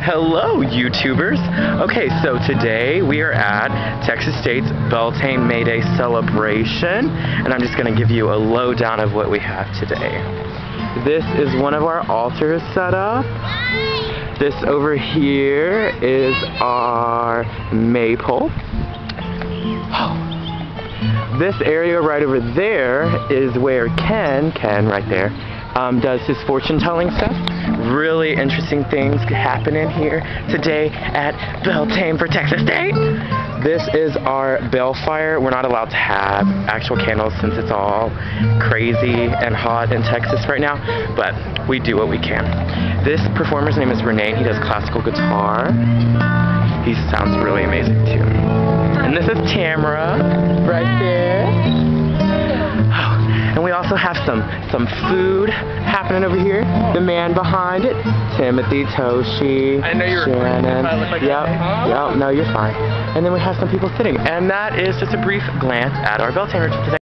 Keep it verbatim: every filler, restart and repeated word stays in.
Hello, YouTubers. Okay, so today we are at Texas State's Beltane May Day celebration, and I'm just going to give you a lowdown of what we have today. This is one of our altars set up. This over here is our maypole. Oh. This area right over there is where Ken, Ken right there, um, does his fortune-telling stuff. Really interesting things happen in here today at Beltane for Texas State. This is our bellfire. We're not allowed to have actual candles since it's all crazy and hot in Texas right now, but we do what we can. This performer's name is Renee. He does classical guitar. He sounds really amazing too. And this is Tamara right there. Oh, and we also have some some food happening over here. The man behind it, Timothy Toshi. I know you're Shannon. I look like yep. Yep. No, you're fine. And then we have some people sitting. And that is just a brief glance at our Beltane today.